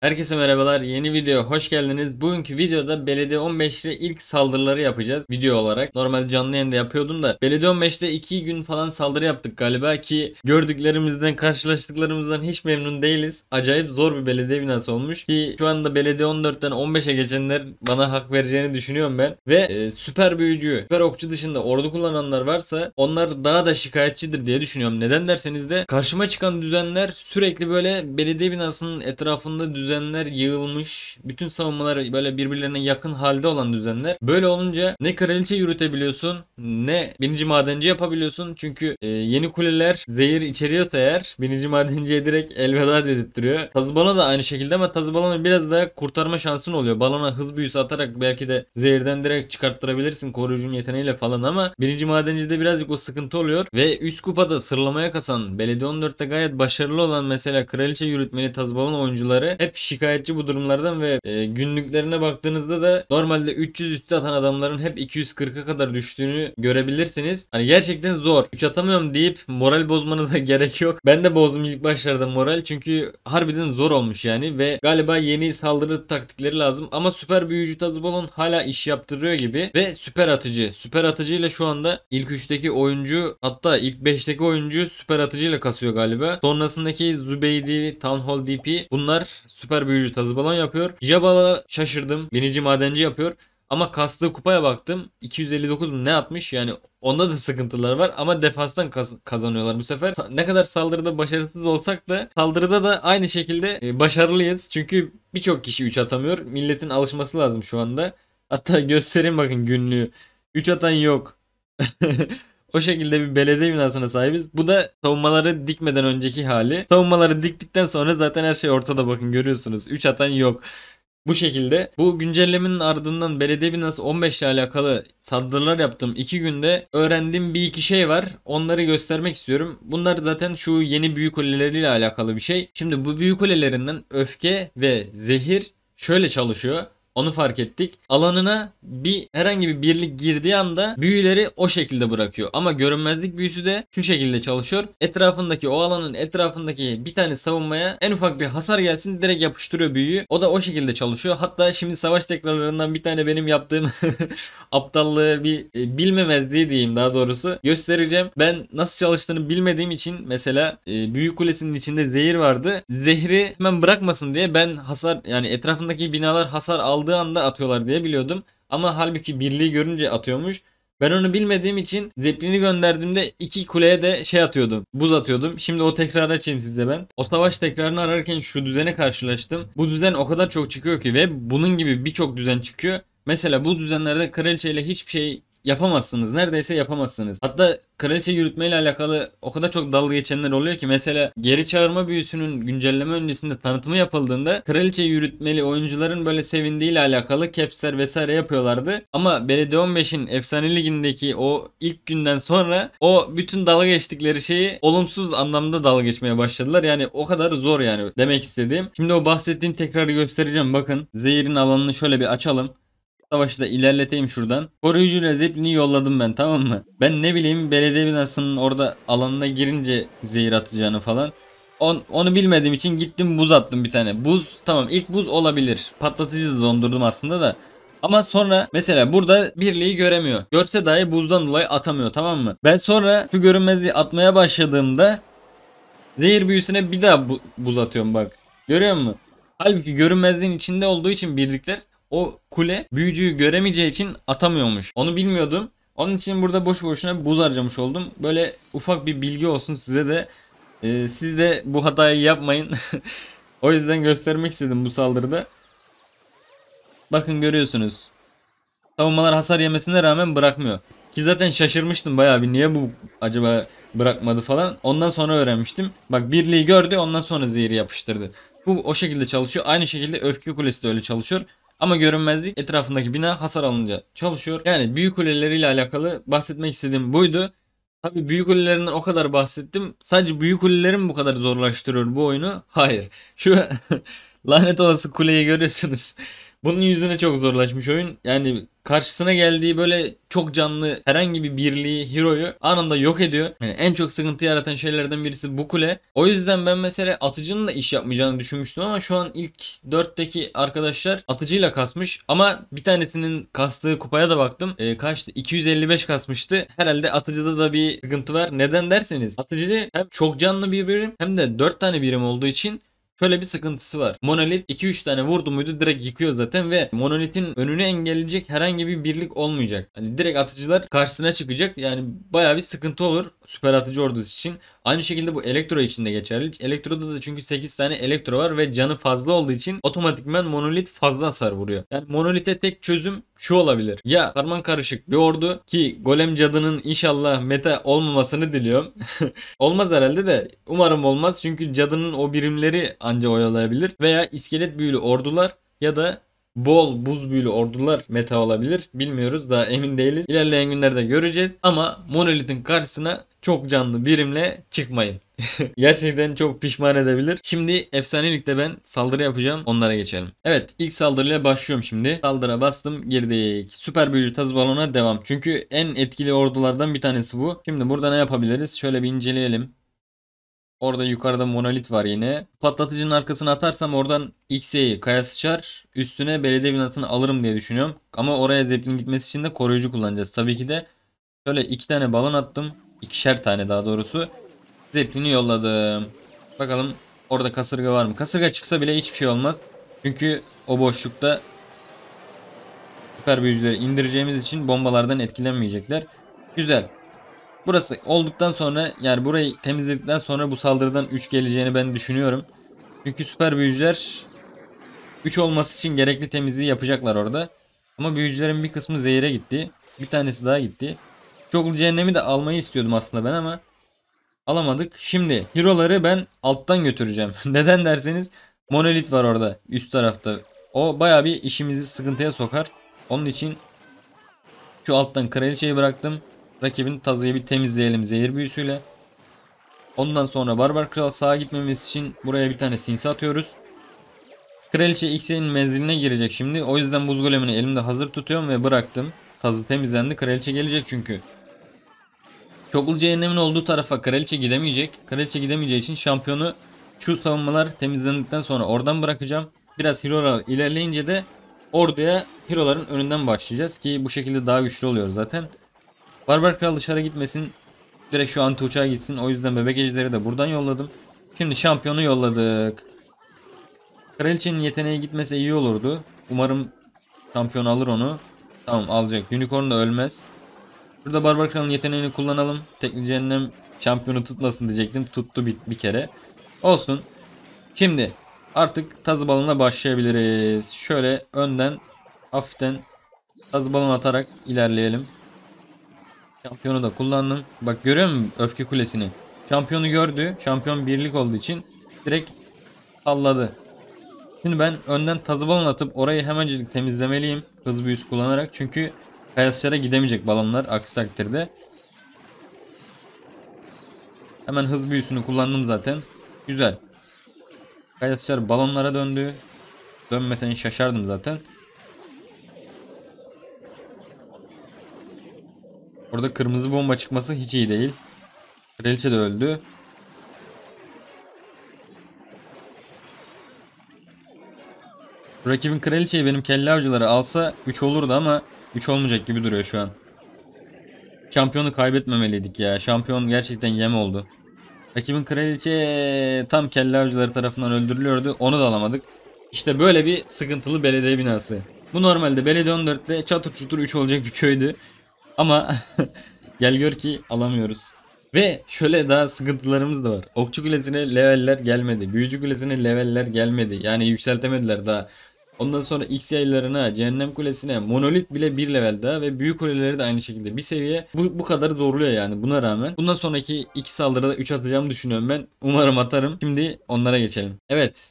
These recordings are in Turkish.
Herkese merhabalar, yeni videoya hoş geldiniz. Bugünkü videoda Belediye 15'te ilk saldırıları yapacağız video olarak. Normalde canlı yayında yapıyordum da Belediye 15'te 2 gün falan saldırı yaptık galiba ki gördüklerimizden, karşılaştıklarımızdan hiç memnun değiliz. Acayip zor bir belediye binası olmuş ki şu anda Belediye 14'ten 15'e geçenler bana hak vereceğini düşünüyorum ben. Ve süper büyücü, süper okçu dışında ordu kullananlar varsa onlar daha da şikayetçidir diye düşünüyorum. Neden derseniz de karşıma çıkan düzenler sürekli böyle belediye binasının etrafında düzenler yığılmış. Bütün savunmalar böyle birbirlerine yakın halde olan düzenler. Böyle olunca ne kraliçe yürütebiliyorsun ne birinci madenci yapabiliyorsun. Çünkü yeni kuleler zehir içeriyorsa eğer birinci madenciye direkt elveda dedirtiyor. Tazbalona da aynı şekilde ama Tazbalona biraz daha kurtarma şansın oluyor. Balona hız büyüsü atarak belki de zehirden direkt çıkarttırabilirsin koruyucunun yeteneğiyle falan ama birinci madencide birazcık o sıkıntı oluyor. Ve üst kupada sırlamaya kasan Belediye 14'te gayet başarılı olan mesela kraliçe yürütmeli Tazbalona oyuncuları hep şikayetçi bu durumlardan ve günlüklerine baktığınızda da normalde 300 üstü atan adamların hep 240'a kadar düştüğünü görebilirsiniz. Hani gerçekten zor. 3 atamıyorum deyip moral bozmanıza gerek yok. Ben de bozdum ilk başlarda moral çünkü harbiden zor olmuş yani ve galiba yeni saldırı taktikleri lazım ama süper büyücü Tazbalon hala iş yaptırıyor gibi ve süper atıcı. Süper atıcıyla şu anda ilk 3'teki oyuncu, hatta ilk 5'teki oyuncu süper atıcıyla kasıyor galiba. Sonrasındaki Zübeydi, Town Hall DP, bunlar süper büyücü Tazbalon yapıyor. Jabal'a şaşırdım. Birinci madenci yapıyor. Ama kastığı kupaya baktım. 259 mu ne atmış yani. Onda da sıkıntılar var ama defanstan kazanıyorlar bu sefer. Ne kadar saldırıda başarısız olsak da saldırıda da aynı şekilde başarılıyız. Çünkü birçok kişi 3 atamıyor. Milletin alışması lazım şu anda. Hatta göstereyim bakın günlüğü. 3 atan yok. O şekilde bir belediye binasına sahibiz. Bu da savunmaları dikmeden önceki hali. Savunmaları diktikten sonra zaten her şey ortada, bakın görüyorsunuz. 3 atan yok. Bu şekilde. Bu güncellemenin ardından belediye binası 15 ile alakalı saldırılar yaptım. 2 günde öğrendiğim bir iki şey var. Onları göstermek istiyorum. Bunlar zaten şu yeni büyük kuleleriyle alakalı bir şey. Şimdi bu büyük kulelerinden öfke ve zehir şöyle çalışıyor. Onu fark ettik. Alanına herhangi bir birlik girdiği anda büyüleri o şekilde bırakıyor. Ama görünmezlik büyüsü de şu şekilde çalışıyor. Etrafındaki, o alanın etrafındaki bir tane savunmaya en ufak bir hasar gelsin direkt yapıştırıyor büyüyü. O da o şekilde çalışıyor. Hatta şimdi savaş tekrarlarından bir tane benim yaptığım aptallığı, bir bilmemezliği diyeyim daha doğrusu, göstereceğim. Ben nasıl çalıştığını bilmediğim için mesela büyük kulesinin içinde zehir vardı. Zehri hemen bırakmasın diye ben hasar, yani etrafındaki binalar hasar aldı anda atıyorlar diye biliyordum. Ama halbuki birliği görünce atıyormuş. Ben onu bilmediğim için zeplini gönderdiğimde iki kuleye de şey atıyordum. Buz atıyordum. Şimdi o tekrarı açayım size ben. O savaş tekrarını ararken şu düzene karşılaştım. Bu düzen o kadar çok çıkıyor ki ve bunun gibi birçok düzen çıkıyor. Mesela bu düzenlerde kraliçeyle hiçbir şey yapamazsınız. Neredeyse yapamazsınız. Hatta kraliçe yürütmeyle alakalı o kadar çok dalga geçenler oluyor ki mesela geri çağırma büyüsünün güncelleme öncesinde tanıtımı yapıldığında kraliçe yürütmeli oyuncuların böyle sevindiğiyle alakalı capsler vesaire yapıyorlardı. Ama Belediye 15'in efsane ligindeki o ilk günden sonra o bütün dalga geçtikleri şeyi olumsuz anlamda dalga geçmeye başladılar. Yani o kadar zor yani demek istediğim. Şimdi o bahsettiğim tekrarı göstereceğim. Bakın zehirin alanını şöyle bir açalım. Savaşı da ilerleteyim şuradan. Koruyucu Zeplini yolladım ben, tamam mı? Ben ne bileyim belediye binasının orada alanına girince zehir atacağını falan. Onu bilmediğim için gittim buz attım bir tane. Buz, tamam, ilk buz olabilir. Patlatıcı da dondurdum aslında da. Ama sonra mesela burada birliği göremiyor. Görse dahi buzdan dolayı atamıyor, tamam mı? Ben sonra şu görünmezliği atmaya başladığımda zehir büyüsüne bir daha buz atıyorum bak. Görüyor musun? Halbuki görünmezliğin içinde olduğu için birlikler o kule büyücüyü göremeyeceği için atamıyormuş. Onu bilmiyordum. Onun için burada boş boşuna buz harcamış oldum. Böyle ufak bir bilgi olsun size de. Siz de bu hatayı yapmayın. O yüzden göstermek istedim bu saldırıda. Bakın görüyorsunuz. Savunmalar hasar yemesine rağmen bırakmıyor. Ki zaten şaşırmıştım bayağı bir, niye bu acaba bırakmadı falan. Ondan sonra öğrenmiştim. Bak birliği gördü, ondan sonra zehri yapıştırdı. Bu o şekilde çalışıyor. Aynı şekilde öfke kulesi de öyle çalışıyor. Ama görünmezlik etrafındaki bina hasar alınca çalışıyor. Yani büyük kuleleriyle alakalı bahsetmek istediğim buydu. Tabii büyük kulelerinden o kadar bahsettim. Sadece büyük kuleleri mi bu kadar zorlaştırıyor bu oyunu? Hayır. Şu lanet olası kuleyi görüyorsunuz. Bunun yüzüne çok zorlaşmış oyun. Yani karşısına geldiği böyle çok canlı herhangi bir birliği, hero'yu anında yok ediyor. Yani en çok sıkıntı yaratan şeylerden birisi bu kule. O yüzden ben mesela atıcının da iş yapmayacağını düşünmüştüm ama şu an ilk 4'teki arkadaşlar atıcıyla kasmış. Ama bir tanesinin kastığı kupaya da baktım. Kaçtı? 255 kasmıştı. Herhalde atıcıda da bir sıkıntı var. Neden derseniz atıcı hem çok canlı bir birim hem de 4 tane birim olduğu için şöyle bir sıkıntısı var. Monolith 2-3 tane vurdu muydu direkt yıkıyor zaten ve Monolith'in önünü engelleyecek herhangi bir birlik olmayacak. Hani direkt atıcılar karşısına çıkacak. Yani bayağı bir sıkıntı olur süper atıcı ordusu için. Aynı şekilde bu Elektro için de geçerli. Elektro'da da çünkü 8 tane Elektro var ve canı fazla olduğu için otomatikman Monolith fazla hasar vuruyor. Yani Monolith'e tek çözüm şu olabilir. Ya karman karışık bir ordu ki Golem Cadı'nın inşallah meta olmamasını diliyorum. Olmaz herhalde de umarım olmaz. Çünkü Cadı'nın o birimleri anca oyalayabilir. Veya iskelet büyülü ordular ya da bol buz büyülü ordular meta olabilir. Bilmiyoruz, daha emin değiliz. İlerleyen günlerde göreceğiz. Ama Monolith'in karşısına çok canlı birimle çıkmayın. Gerçekten çok pişman edebilir. Şimdi efsanelikte ben saldırı yapacağım. Onlara geçelim. Evet, ilk saldırıyla başlıyorum şimdi. Saldıra bastım, girdik. Süper büyücü taz balona devam. Çünkü en etkili ordulardan bir tanesi bu. Şimdi burada ne yapabiliriz? Şöyle bir inceleyelim. Orada yukarıda Monolith var yine. Patlatıcının arkasına atarsam oradan X'e'yi kaya sıçar. Üstüne belediye binasını alırım diye düşünüyorum. Ama oraya zeplin gitmesi için de koruyucu kullanacağız. Tabii ki de şöyle 2 tane balon attım. 2'şer tane daha doğrusu. Zeplini yolladım. Bakalım orada kasırga var mı? Kasırga çıksa bile hiçbir şey olmaz. Çünkü o boşlukta süper büyücüleri indireceğimiz için bombalardan etkilenmeyecekler. Güzel. Burası olduktan sonra, yani burayı temizledikten sonra bu saldırıdan 3 geleceğini ben düşünüyorum. Çünkü süper büyücüler 3 olması için gerekli temizliği yapacaklar orada. Ama büyücülerin bir kısmı zehire gitti. Bir tanesi daha gitti. Çoklu cehennemi de almayı istiyordum aslında ben ama alamadık. Şimdi hero'ları ben alttan götüreceğim. Neden derseniz Monolith var orada üst tarafta. O bayağı bir işimizi sıkıntıya sokar. Onun için şu alttan kraliçeyi bıraktım. Rakibin tazıyı bir temizleyelim zehir büyüsüyle. Ondan sonra Barbar Kral sağa gitmemiz için buraya bir tane sinsi atıyoruz. Kraliçe X'in menziline girecek şimdi. O yüzden buz golemini elimde hazır tutuyorum ve bıraktım. Tazı temizlendi. Kraliçe gelecek çünkü. Çoklu cehennemin olduğu tarafa kraliçe gidemeyecek. Kraliçe gidemeyeceği için şampiyonu şu savunmalar temizlendikten sonra oradan bırakacağım. Biraz hero'lar ilerleyince de orduya hero'ların önünden başlayacağız ki bu şekilde daha güçlü oluyor zaten. Barbar Kral dışarı gitmesin. Direkt şu anti uçağa gitsin. O yüzden bebek ejderi de buradan yolladım. Şimdi şampiyonu yolladık. Kraliçenin yeteneği gitmese iyi olurdu. Umarım şampiyon alır onu. Tamam, alacak. Unicorn da ölmez. Burada Barbar Kral'ın yeteneğini kullanalım. Tekli cehennem şampiyonu tutmasın diyecektim. Tuttu bir kere. Olsun. Şimdi artık tazı balonuna başlayabiliriz. Şöyle önden hafiften tazı balon atarak ilerleyelim. Şampiyonu da kullandım. Bak görüyor musun öfke kulesini? Şampiyonu gördü. Şampiyon birlik olduğu için direkt salladı. Şimdi ben önden tazı balon atıp orayı hemencik temizlemeliyim. Hız büyüsü kullanarak. Çünkü kayasçılara gidemeyecek balonlar aksi takdirde. Hemen hız büyüsünü kullandım zaten. Güzel. Kayasçılar balonlara döndü. Dönmesen şaşardım zaten. Orada kırmızı bomba çıkması hiç iyi değil. Kraliçe de öldü. Rakibin kraliçeyi benim kelle avcıları alsa 3 olurdu ama 3 olmayacak gibi duruyor şu an. Şampiyonu kaybetmemeliydik ya. Şampiyon gerçekten yem oldu. Rakibin kraliçe tam kelle avcıları tarafından öldürülüyordu. Onu da alamadık. İşte böyle bir sıkıntılı belediye binası. Bu normalde belediye 14'te çatır çutur 3 olacak bir köydü. Ama gel gör ki alamıyoruz. Ve şöyle daha sıkıntılarımız da var. Okçu kulesine leveller gelmedi. Büyücü kulesine leveller gelmedi. Yani yükseltemediler daha. Ondan sonra X yaylarına, cehennem kulesine, monolit bile bir level daha ve büyük kuleleri de aynı şekilde bir seviye. Bu kadar zorluyor yani buna rağmen. Bundan sonraki 2 saldırıda 3 atacağımı düşünüyorum ben. Umarım atarım. Şimdi onlara geçelim. Evet.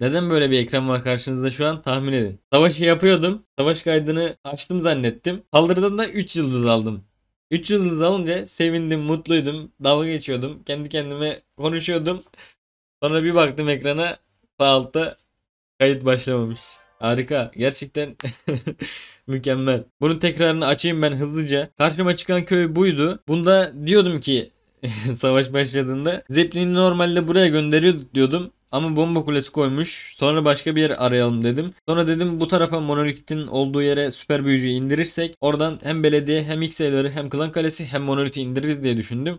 Neden böyle bir ekran var karşınızda şu an tahmin edin. Savaşı yapıyordum. Savaş kaydını açtım zannettim. Saldırıdan da 3 yıldız aldım. 3 yıldız alınca sevindim, mutluydum. Dalga geçiyordum. Kendi kendime konuşuyordum. Sonra bir baktım ekrana. Sağ altta kayıt başlamamış. Harika. Gerçekten mükemmel. Bunun tekrarını açayım ben hızlıca. Karşıma çıkan köy buydu. Bunda diyordum ki savaş başladığında Zeppelin'i normalde buraya gönderiyorduk diyordum. Ama bomba kulesi koymuş. Sonra başka bir yer arayalım dedim. Sonra dedim bu tarafa monolitin olduğu yere süper büyücüyü indirirsek oradan hem belediye hem XL'ları hem klan kalesi hem monoliti indiririz diye düşündüm.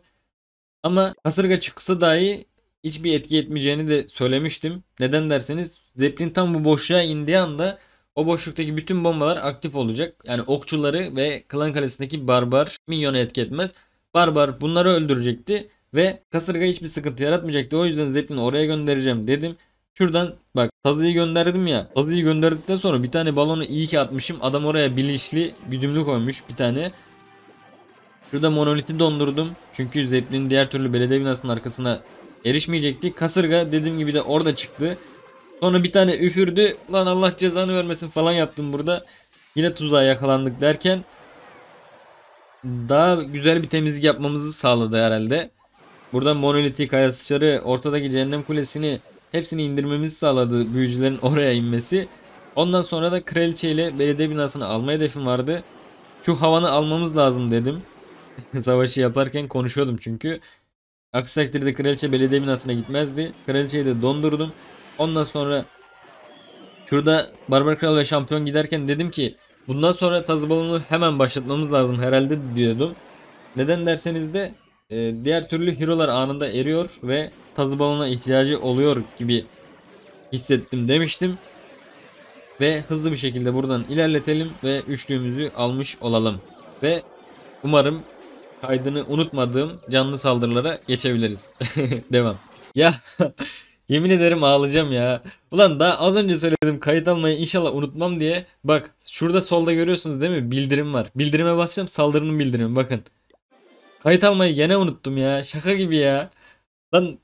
Ama kasırga çıksa dahi hiçbir etki etmeyeceğini de söylemiştim. Neden derseniz Zeppelin tam bu boşluğa indiği anda o boşluktaki bütün bombalar aktif olacak. Yani okçuları ve klan kalesindeki barbar minyona etki etmez. Barbar bunları öldürecekti. Ve kasırga hiçbir sıkıntı yaratmayacaktı. O yüzden Zeppelin'i oraya göndereceğim dedim. Şuradan bak Tazı'yı gönderdim ya. Tazı'yı gönderdikten sonra bir tane balonu iyi ki atmışım. Adam oraya bilinçli güdümlü koymuş bir tane. Şurada monoliti dondurdum. Çünkü Zeppelin diğer türlü belediye binasının arkasına erişmeyecekti. Kasırga dediğim gibi de orada çıktı. Sonra bir tane üfürdü. Lan Allah cezanı vermesin falan yaptım burada. Yine tuzağa yakalandık derken. Daha güzel bir temizlik yapmamızı sağladı herhalde. Buradan monolitik kaya sıçarı, ortadaki cehennem kulesini hepsini indirmemizi sağladı büyücülerin oraya inmesi. Ondan sonra da kraliçe ile belediye binasını alma hedefim vardı. Şu havanı almamız lazım dedim. Savaşı yaparken konuşuyordum çünkü. Aksi takdirde kraliçe belediye binasına gitmezdi. Kraliçeyi de dondurdum. Ondan sonra şurada barbar kral ve şampiyon giderken dedim ki bundan sonra tazı balonu hemen başlatmamız lazım herhalde diyordum. Neden derseniz de diğer türlü hero'lar anında eriyor ve tazı balona ihtiyacı oluyor gibi hissettim demiştim. Ve hızlı bir şekilde buradan ilerletelim ve üçlüğümüzü almış olalım. Ve umarım kaydını unutmadığım canlı saldırılara geçebiliriz. Devam. Ya yemin ederim ağlayacağım ya. Ulan daha az önce söyledim kayıt almayı inşallah unutmam diye. Bak şurada solda görüyorsunuz değil mi? Bildirim var. Bildirime basacağım, saldırının bildirimi bakın. Kayıt almayı gene unuttum ya. Şaka gibi ya. Lan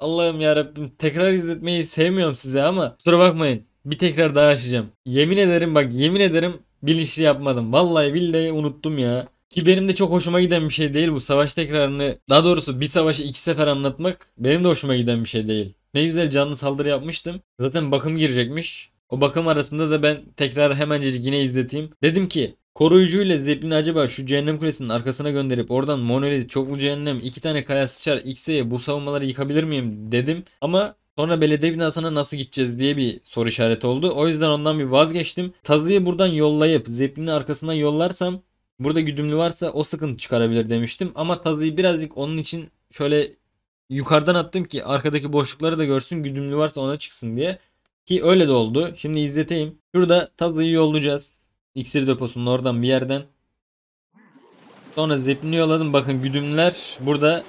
Allah'ım yarabbim. Tekrar izletmeyi sevmiyorum size ama kusura bakmayın. Bir tekrar daha açacağım. Yemin ederim bak yemin ederim bilinçli yapmadım. Vallahi billahi unuttum ya. Ki benim de çok hoşuma giden bir şey değil bu. Savaş tekrarını daha doğrusu bir savaşı 2 sefer anlatmak benim de hoşuma giden bir şey değil. Ne güzel canlı saldırı yapmıştım. Zaten bakım girecekmiş. O bakım arasında da ben tekrar hemencecik yine izleteyim. Dedim ki koruyucuyla Zeppelin'i acaba şu cehennem kulesinin arkasına gönderip oradan monolit, çoklu cehennem, 2 tane kaya sıçar, x'e bu savunmaları yıkabilir miyim dedim. Ama sonra belediye binasına nasıl gideceğiz diye bir soru işareti oldu. O yüzden ondan bir vazgeçtim. Tazı'yı buradan yollayıp Zeppelin'i arkasına yollarsam burada güdümlü varsa o sıkıntı çıkarabilir demiştim. Ama Tazı'yı birazcık onun için şöyle yukarıdan attım ki arkadaki boşlukları da görsün, güdümlü varsa ona çıksın diye. Ki öyle de oldu. Şimdi izleteyim. Şurada Tazı'yı yollayacağız. İksir deposunun oradan bir yerden. Sonra Zeppelin'i yolladım. Bakın güdümler burada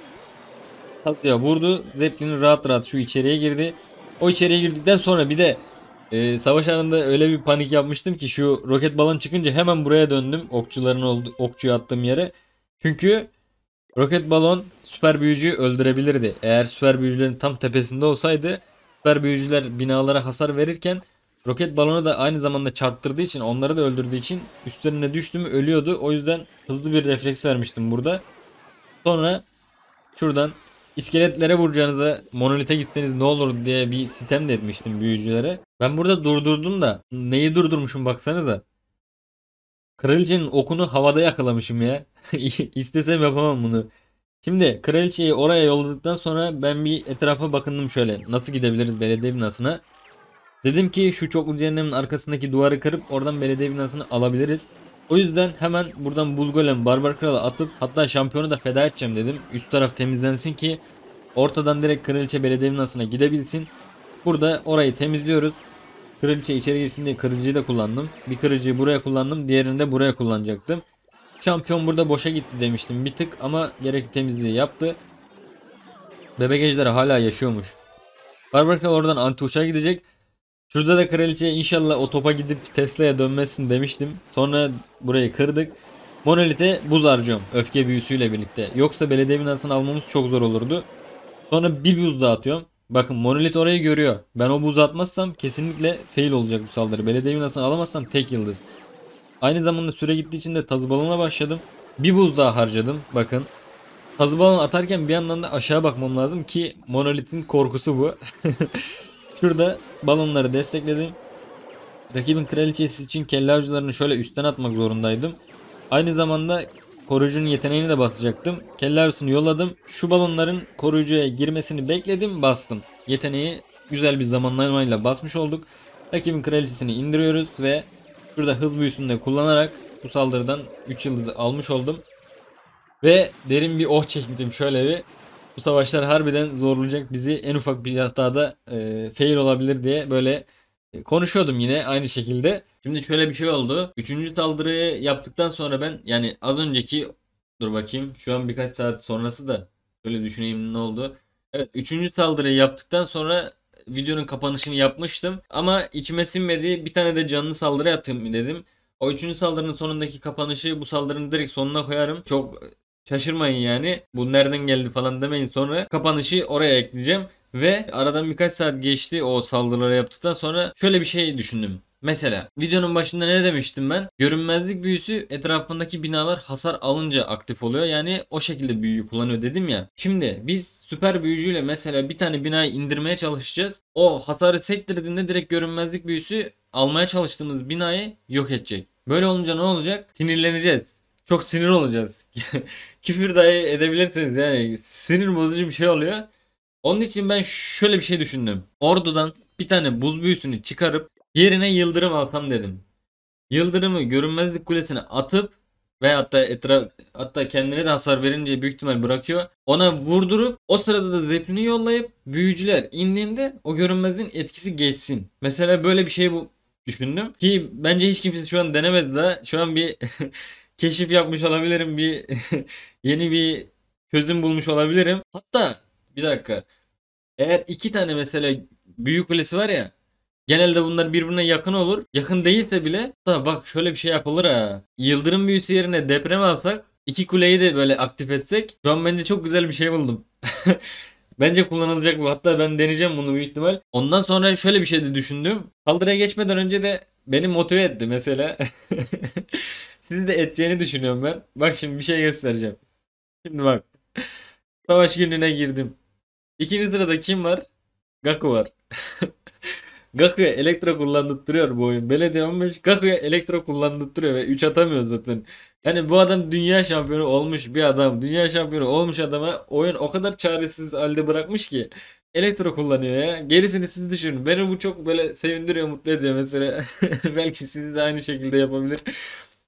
Tazı'ya vurdu. Zeppelin rahat rahat şu içeriye girdi. O içeriye girdikten sonra bir de savaş anında öyle bir panik yapmıştım ki şu roket balon çıkınca hemen buraya döndüm. Okçuyu attığım yere. Çünkü roket balon süper büyücüyü öldürebilirdi. Eğer süper büyücülerin tam tepesinde olsaydı süper büyücüler binalara hasar verirken roket balonu da aynı zamanda çarptırdığı için, onları da öldürdüğü için üstlerine düştü mü ölüyordu. O yüzden hızlı bir refleks vermiştim burada. Sonra şuradan iskeletlere vuracağınıza monolite gitseniz ne olur diye bir sitem de etmiştim büyücülere. Ben burada durdurdum da neyi durdurmuşum baksanıza. Kraliçenin okunu havada yakalamışım ya. İstesem yapamam bunu. Şimdi kraliçeyi oraya yolladıktan sonra ben bir etrafa bakındım şöyle. Nasıl gidebiliriz belediye binasına? Dedim ki şu çoklu cehennemin arkasındaki duvarı kırıp oradan belediye binasını alabiliriz. O yüzden hemen buradan buz golem barbar kralı atıp hatta şampiyonu da feda edeceğim dedim. Üst taraf temizlensin ki ortadan direkt kraliçe belediye binasına gidebilsin. Burada orayı temizliyoruz. Kraliçe içeri girsin diye kırıcıyı da kullandım. Bir kırıcıyı buraya kullandım, diğerini de buraya kullanacaktım. Şampiyon burada boşa gitti demiştim bir tık ama gerekli temizliği yaptı. Bebek ejderha hala yaşıyormuş. Barbar kral oradan anti uçağa gidecek. Şurada da kraliçeye inşallah o topa gidip Tesla'ya dönmesin demiştim. Sonra burayı kırdık. Monolite buz harcıyorum öfke büyüsüyle birlikte. Yoksa belediye binasını almamız çok zor olurdu. Sonra bir buz daha atıyorum. Bakın monolit orayı görüyor. Ben o buzu atmazsam kesinlikle fail olacak bu saldırı. Belediye binasını alamazsam tek yıldız. Aynı zamanda süre gittiği için de tazı balona başladım. Bir buz daha harcadım bakın. Tazı balonu atarken bir yandan da aşağı bakmam lazım ki monolitin korkusu bu. Şurada balonları destekledim. Rakibin kraliçesi için kelle avcılarını şöyle üstten atmak zorundaydım. Aynı zamanda koruyucunun yeteneğini de basacaktım. Kelle avcısını yolladım. Şu balonların koruyucuya girmesini bekledim, bastım. Yeteneği güzel bir zamanlamayla basmış olduk. Rakibin kraliçesini indiriyoruz ve şurada hız büyüsünü de kullanarak bu saldırıdan 3 yıldızı almış oldum. Ve derin bir oh çektim şöyle bir. Bu savaşlar harbiden zorlayacak bizi, en ufak bir hatada fail olabilir diye böyle konuşuyordum yine aynı şekilde. Şimdi şöyle bir şey oldu. 3. saldırıyı yaptıktan sonra ben, yani az önceki, dur bakayım şu an birkaç saat sonrası da öyle düşüneyim ne oldu. Evet, 3. saldırıyı yaptıktan sonra videonun kapanışını yapmıştım. Ama içime sinmedi, bir tane de canlı saldırı yaptım dedim. O 3. saldırının sonundaki kapanışı bu saldırının direkt sonuna koyarım. Çok şaşırmayın yani. Bu nereden geldi falan demeyin sonra. Kapanışı oraya ekleyeceğim. Ve aradan birkaç saat geçti o saldırıları yaptıktan sonra şöyle bir şey düşündüm. Mesela videonun başında ne demiştim ben? Görünmezlik büyüsü etrafındaki binalar hasar alınca aktif oluyor. Yani o şekilde büyüyü kullanıyor dedim ya. Şimdi biz süper büyücüyle mesela bir tane binayı indirmeye çalışacağız. O hasarı sektirdiğinde direkt görünmezlik büyüsü almaya çalıştığımız binayı yok edecek. Böyle olunca ne olacak? Sinirleneceğiz. Çok sinir olacağız. Küfür dahi edebilirsiniz yani. Sinir bozucu bir şey oluyor. Onun için ben şöyle bir şey düşündüm. Ordudan bir tane buz büyüsünü çıkarıp yerine yıldırım alsam dedim. Yıldırımı görünmezlik kulesine atıp ve hatta kendine de hasar verince büyük ihtimal bırakıyor. Ona vurdurup o sırada da zeplini yollayıp büyücüler indiğinde o görünmezliğin etkisi geçsin. Mesela böyle bir şey düşündüm. Ki bence hiç kimse şu an denemedi daha. Şu an bir keşif yapmış olabilirim. Bir yeni bir çözüm bulmuş olabilirim. Hatta bir dakika. Eğer 2 tane mesela büyük kulesi var ya. Genelde bunlar birbirine yakın olur. Yakın değilse bile da bak şöyle bir şey yapılır ha. Yıldırım büyüsü yerine deprem alsak, 2 kuleyi de böyle aktif etsek. Şu an bence çok güzel bir şey buldum. Bence kullanılacak bu. Hatta ben deneyeceğim bunu büyük ihtimal. Ondan sonra şöyle bir şey de düşündüm. Saldırıya geçmeden önce de beni motive etti mesela. Sizi de edeceğini düşünüyorum ben. Bak şimdi bir şey göstereceğim. Şimdi bak. Savaş gününe girdim. 2. sırada kim var? Gaku var. Gaku'ya elektro kullandırtıyor bu oyun. Belediye 15 Gaku'ya elektro kullandırtıyor ve 3 atamıyor zaten. Yani bu adam dünya şampiyonu olmuş bir adam. Dünya şampiyonu olmuş adama oyun o kadar çaresiz halde bırakmış ki. Elektro kullanıyor ya. Gerisini siz düşünün. Beni bu çok böyle sevindiriyor, mutlu ediyor mesela. Belki sizi de aynı şekilde yapabilir.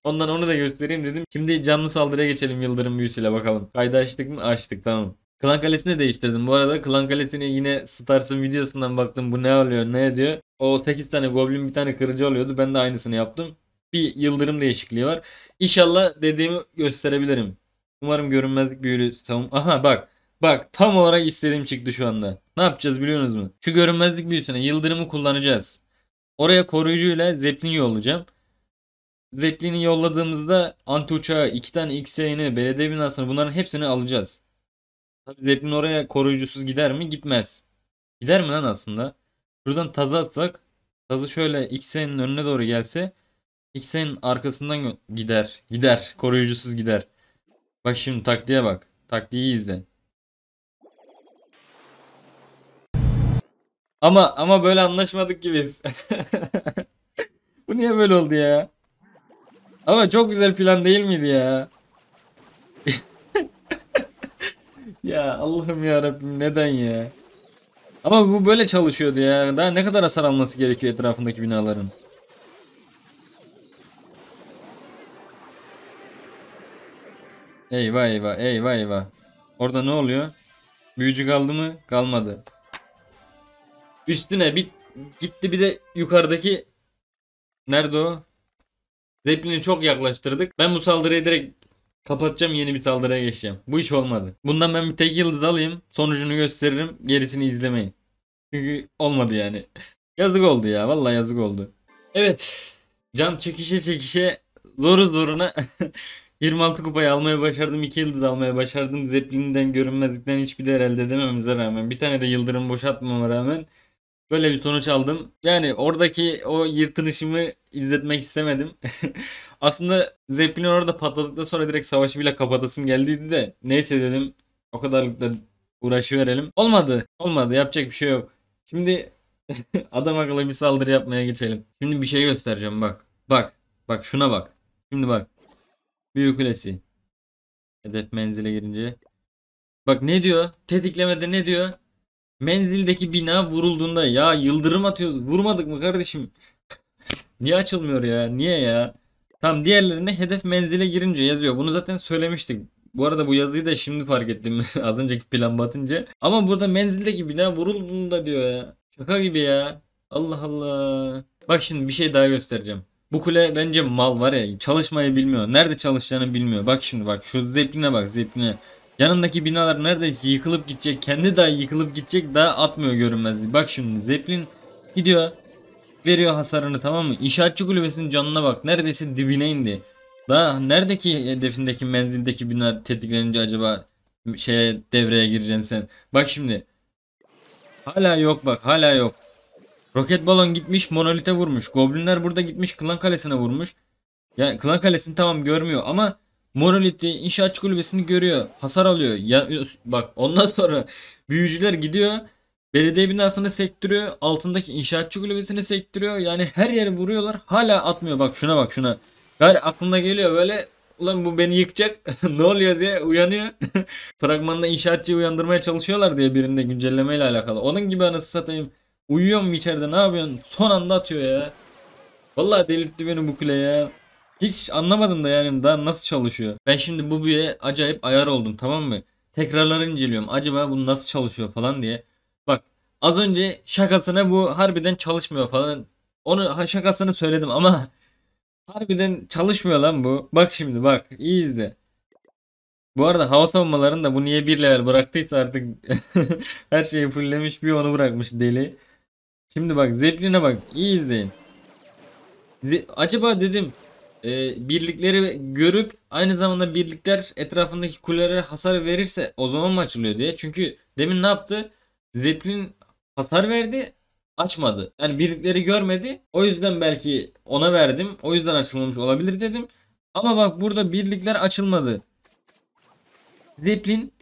Ondan onu da göstereyim dedim. Şimdi canlı saldırıya geçelim yıldırım büyüsüyle bakalım. Kaydı açtık mı? Açtık, tamam. Klan kalesini değiştirdim. Bu arada klan kalesini yine Stars'ın videosundan baktım. Bu ne oluyor ne ediyor. O 8 tane goblin bir tane kırıcı oluyordu. Ben de aynısını yaptım. Bir yıldırım değişikliği var. İnşallah dediğimi gösterebilirim. Umarım görünmezlik büyülü. Tamam. Aha bak. Bak tam olarak istediğim çıktı şu anda. Ne yapacağız biliyorsunuz mu? Şu görünmezlik büyüsüne yıldırımı kullanacağız. Oraya koruyucuyla zeplin yollayacağım. Zeppelin'i yolladığımızda anti uçağı, 2 tane X-Yay'ını, belediye binasını, bunların hepsini alacağız. Tabii Zeppelin oraya koruyucusuz gider mi? Gitmez. Gider mi lan aslında? Şuradan tazı atsak, tazı şöyle X-Yay'ın önüne doğru gelse X-Yay'ın arkasından gider. Gider. Koruyucusuz gider. Bak şimdi taktiğe bak. Taktiği izle. Ama böyle anlaşmadık ki biz. Bu niye böyle oldu ya? Ama çok güzel plan değil miydi ya? Ya Allah'ım ya Rabbim, neden ya? Ama bu böyle çalışıyordu ya. Daha ne kadar hasar alması gerekiyor etrafındaki binaların? Eyvah eyvah eyvah eyvah. Orada ne oluyor? Büyücü kaldı mı? Kalmadı. Üstüne bir gitti, bir de yukarıdaki nerede o? Zeppelin'i çok yaklaştırdık. Ben bu saldırıyı direkt kapatacağım, yeni bir saldırıya geçeceğim. Bu iş olmadı. Bundan ben bir tek yıldız alayım. Sonucunu gösteririm. Gerisini izlemeyin. Çünkü olmadı yani. Yazık oldu ya. Vallahi yazık oldu. Evet. Can çekişe çekişe zoru zoruna 26 kupayı almaya başardım. 2 yıldız almaya başardım. Zeppelin'den, görünmezlikten hiçbir değer elde edememize rağmen, bir tane de yıldırım boşaltmama rağmen böyle bir sonuç aldım. Yani oradaki o yırtınışımı izletmek istemedim. Aslında Zeppelin orada patladıktan sonra direkt savaşı bile kapatasım geldiydi de. Neyse dedim, o kadarlık da uğraşıverelim. Olmadı. Olmadı. Yapacak bir şey yok. Şimdi Adam akıllı bir saldırı yapmaya geçelim. Şimdi bir şey göstereceğim bak. Bak. Bak şuna bak. Şimdi bak. Büyük kulesi. Hedef menzile girince. Bak ne diyor? Tetiklemede ne diyor? Menzildeki bina vurulduğunda. Ya yıldırım atıyoruz. Vurmadık mı kardeşim? Niye açılmıyor ya? Niye ya? Tam diğerlerine hedef menzile girince yazıyor. Bunu zaten söylemiştik. Bu arada bu yazıyı da şimdi fark ettim. Az önceki plan batınca. Ama burada menzildeki bina vurulduğunda diyor ya. Şaka gibi ya. Allah Allah. Bak şimdi bir şey daha göstereceğim. Bu kule bence mal var ya. Çalışmayı bilmiyor. Nerede çalışacağını bilmiyor. Bak şimdi bak. Şu zepline bak, zepline. Yanındaki binalar neredeyse yıkılıp gidecek. Kendi daha yıkılıp gidecek. Daha atmıyor görünmezliği. Bak şimdi zeplin gidiyor. Veriyor hasarını, tamam mı? İnşaatçı kulübesinin canına bak. Neredeyse dibine indi. Daha neredeki hedefindeki menzildeki bina tetiklenince acaba şeye, devreye gireceksin sen. Bak şimdi. Hala yok bak, hala yok. Roket balon gitmiş monolite vurmuş. Goblinler burada gitmiş klan kalesine vurmuş. Yani klan kalesini tamam görmüyor ama monoliti, inşaatçı kulübesini görüyor. Hasar alıyor. Ya, bak ondan sonra büyücüler gidiyor. Belediye binasını sektiriyor. Altındaki inşaatçı kulübesini sektiriyor. Yani her yeri vuruyorlar. Hala atmıyor. Bak şuna bak şuna. Yani aklına geliyor böyle. Ulan bu beni yıkacak. Ne oluyor diye uyanıyor. Fragmanda inşaatçıyı uyandırmaya çalışıyorlar diye birinde güncellemeyle alakalı. Onun gibi anasını satayım. Uyuyor mu içeride, ne yapıyorsun? Son anda atıyor ya. Vallahi delirtti beni bu kule ya. Hiç anlamadım da yani daha nasıl çalışıyor. Ben şimdi bu büyüye acayip ayar oldum, tamam mı? Tekrarları inceliyorum. Acaba bu nasıl çalışıyor falan diye. Bak az önce şakasına bu harbiden çalışmıyor falan. Onu şakasını söyledim ama... Harbiden çalışmıyor lan bu. Bak şimdi bak. İyi izle. Bu arada hava savunmalarını da bu niye bir level bıraktıysa artık her şeyi fulllemiş, bir onu bırakmış deli. Şimdi bak zepline bak. İyi izleyin. Acaba dedim birlikleri görüp aynı zamanda birlikler etrafındaki kulelere hasar verirse o zaman mı açılıyor diye. Çünkü demin ne yaptı? Zeplin hasar verdi. Açmadı. Yani birlikleri görmedi. O yüzden belki ona verdim. O yüzden açılmamış olabilir dedim. Ama bak burada birlikler açılmadı. Zeplin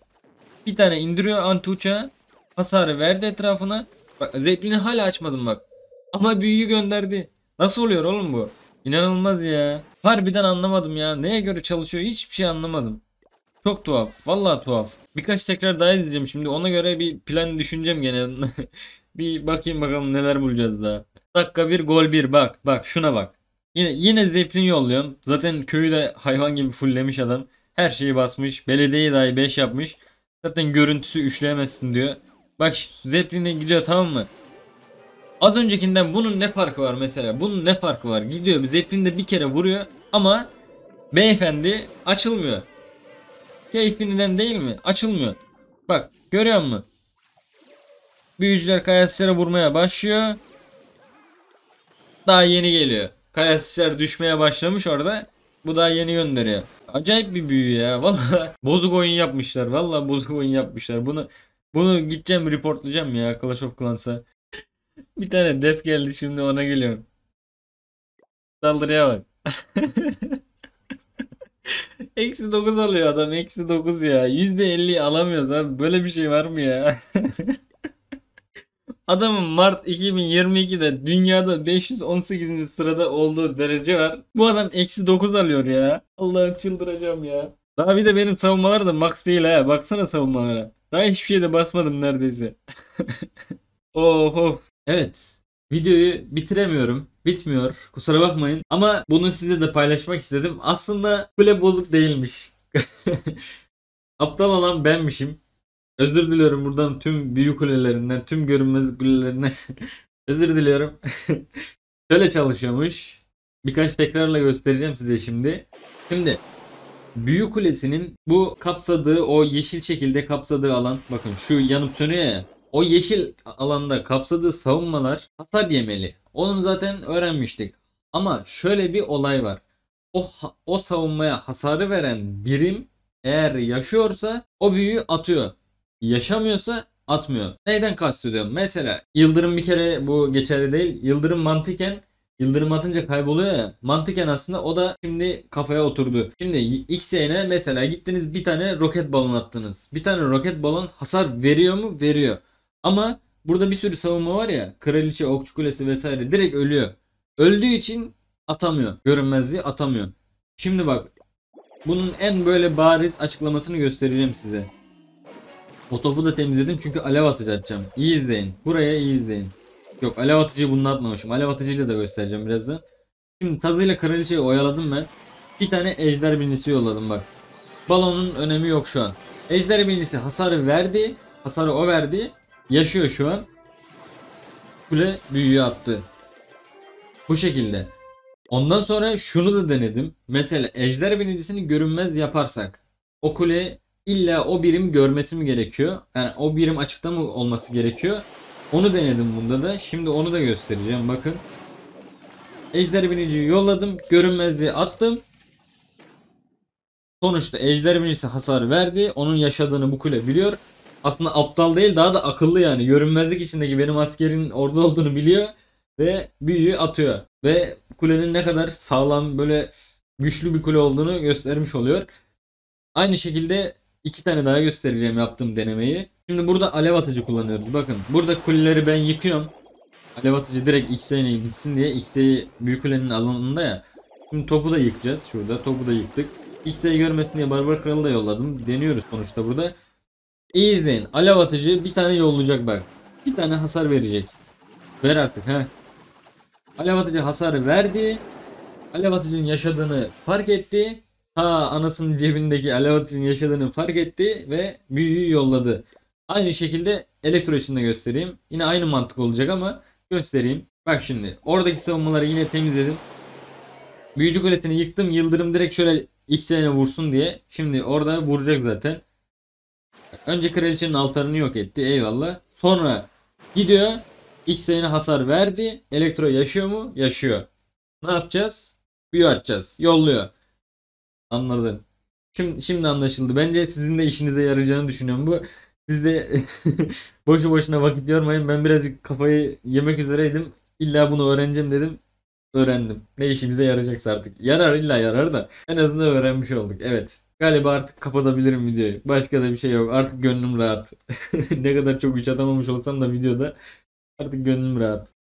bir tane indiriyor anti uçağı. Hasarı verdi etrafına. Bak Zeplin'i hala açmadım bak. Ama büyüyü gönderdi. Nasıl oluyor oğlum bu? İnanılmaz ya. Harbiden anlamadım ya. Neye göre çalışıyor hiçbir şey anlamadım. Çok tuhaf. Vallahi tuhaf. Birkaç tekrar daha izleyeceğim şimdi. Ona göre bir plan düşüneceğim gene. Bir bakayım bakalım neler bulacağız daha. Dakika 1 gol 1 bak. Bak şuna bak. Yine zeplin yolluyorum. Zaten köyü de hayvan gibi fulllemiş adam. Her şeyi basmış. Belediyeyi dahi 5 yapmış. Zaten görüntüsü üçleyemezsin diyor. Bak zepline gidiyor, tamam mı? Az öncekinden bunun ne farkı var mesela? Bunun ne farkı var? Gidiyor zeplinde bir kere vuruyor ama beyefendi açılmıyor. Keyfinden değil mi? Açılmıyor. Bak görüyor musun? Büyücüler kayasçılara vurmaya başlıyor. Daha yeni geliyor. Kayasçılar düşmeye başlamış orada. Bu daha yeni gönderiyor. Acayip bir büyü ya. Vallahi bozuk oyun yapmışlar. Vallahi bozuk oyun yapmışlar. Bunu gideceğim reportlayacağım ya Clash of Clans'a. Bir tane def geldi şimdi ona geliyorum. Saldırıya bak. Eksi 9 alıyor adam. Eksi 9 ya. %50 alamıyoruz abi. Böyle bir şey var mı ya? Adamın Mart 2022'de dünyada 518. sırada olduğu derece var. Bu adam eksi 9 alıyor ya. Allah'ım çıldıracağım ya. Daha bir de benim savunmalar da max değil ha. Baksana savunmalara. Daha hiçbir şey de basmadım neredeyse. Oh. Evet. Videoyu bitiremiyorum. Bitmiyor. Kusura bakmayın. Ama bunu size de paylaşmak istedim. Aslında kule bozuk değilmiş. Aptal olan benmişim. Özür diliyorum buradan tüm büyük kulelerinden, tüm görünmez kulelerinden özür diliyorum. Şöyle çalışıyormuş. Birkaç tekrarla göstereceğim size şimdi. Şimdi büyük kulesinin bu kapsadığı, o yeşil şekilde kapsadığı alan, bakın şu yanıp sönüyor ya. O yeşil alanda kapsadığı savunmalar hasar yemeli. Onu zaten öğrenmiştik. Ama şöyle bir olay var. O savunmaya hasarı veren birim eğer yaşıyorsa o büyüyü atıyor. Yaşamıyorsa atmıyor. Neyden kastediyorum? Mesela yıldırım bir kere bu geçerli değil. Yıldırım mantıken, yıldırım atınca kayboluyor ya. Mantıken aslında o da şimdi kafaya oturdu. Şimdi X'ye mesela gittiniz bir tane roket balon attınız. Bir tane roket balon hasar veriyor mu? Veriyor. Ama Burada bir sürü savunma var ya. Kraliçe, okçu kulesi vesaire direkt ölüyor. Öldüğü için atamıyor. Görünmezliği atamıyor. Şimdi bak. Bunun en böyle bariz açıklamasını göstereceğim size. O topu da temizledim çünkü alev atıcı atacağım. İyi izleyin. Buraya iyi izleyin. Yok, alev atıcıyı bununla atmamışım. Alev atıcıyla da göstereceğim birazdan. Şimdi tazıyla kraliçeyi oyaladım ben. Bir tane ejder binicisi yolladım bak. Balonun önemi yok şu an. Ejder binicisi hasarı verdi. Hasarı o verdi. Yaşıyor şu an. Kule büyüyü attı. Bu şekilde. Ondan sonra şunu da denedim. Mesela ejder binicisini görünmez yaparsak. O kule illa o birim görmesi mi gerekiyor? Yani o birim açıkta mı olması gerekiyor? Onu denedim bunda da. Şimdi onu da göstereceğim. Bakın. Ejder biniciyi yolladım. Görünmezliği attım. Sonuçta ejder binicisi hasar verdi. Onun yaşadığını bu kule biliyor. Aslında aptal değil, daha da akıllı yani. Görünmezlik içindeki benim askerin orada olduğunu biliyor. Ve büyüyü atıyor. Ve kulenin ne kadar sağlam, böyle güçlü bir kule olduğunu göstermiş oluyor. Aynı şekilde iki tane daha göstereceğim yaptığım denemeyi. Şimdi burada alev atıcı kullanıyoruz. Bakın burada kuleleri ben yıkıyorum. Alev atıcı direkt X'e gitsin diye. X'e büyük kulenin alanında ya. Şimdi topu da yıkacağız. Şurada topu da yıktık. X'e görmesin diye barbar kralı da yolladım. Deniyoruz sonuçta burada. İyi izleyin. Alev atıcı bir tane yollayacak bak. Bir tane hasar verecek. Ver artık ha. Alev atıcı hasarı verdi. Alev atıcının yaşadığını fark etti. Ha, anasının cebindeki alev atıcının yaşadığını fark etti ve büyüyü yolladı. Aynı şekilde elektro için de göstereyim. Yine aynı mantık olacak ama göstereyim. Bak şimdi oradaki savunmaları yine temizledim. Büyücü kulesini yıktım. Yıldırım direkt şöyle X'e vursun diye. Şimdi orada vuracak zaten. Önce kraliçenin altarını yok etti. Eyvallah. Sonra gidiyor. X'e hasar verdi. Elektro yaşıyor mu? Yaşıyor. Ne yapacağız? Büyü atacağız. Yolluyor. Anladın. Şimdi anlaşıldı. Bence sizin de işinize yarayacağını düşünüyorum bu. Siz de boşu boşuna vakit yormayın. Ben birazcık kafayı yemek üzereydim. İlla bunu öğreneceğim dedim. Öğrendim. Ne işimize yarayacaksa artık. Yarar, illa yarar da. En azından öğrenmiş olduk. Evet. Galiba artık kapatabilirim videoyu. Başka da bir şey yok. Artık gönlüm rahat. Ne kadar çok güç atamamış olsam da videoda artık gönlüm rahat.